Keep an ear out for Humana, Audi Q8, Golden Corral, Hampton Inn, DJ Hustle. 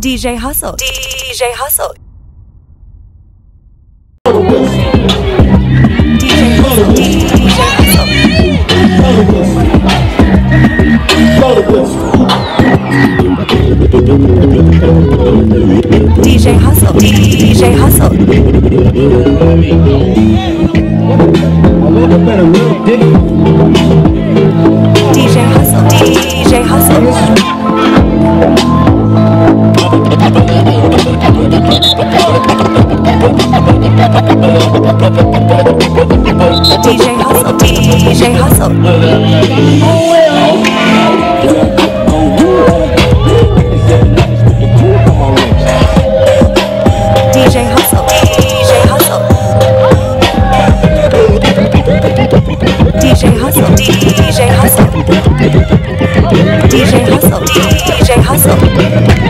DJ Hustle. DJ Hustle. DJ Hustle. DJ Hustle. DJ Hustle. DJ Hustle. DJ Hustle, DJ Hustle. DJ Hustle, DJ Hustle. DJ Hustle, DJ Hustle. DJ Hustle, DJ Hustle.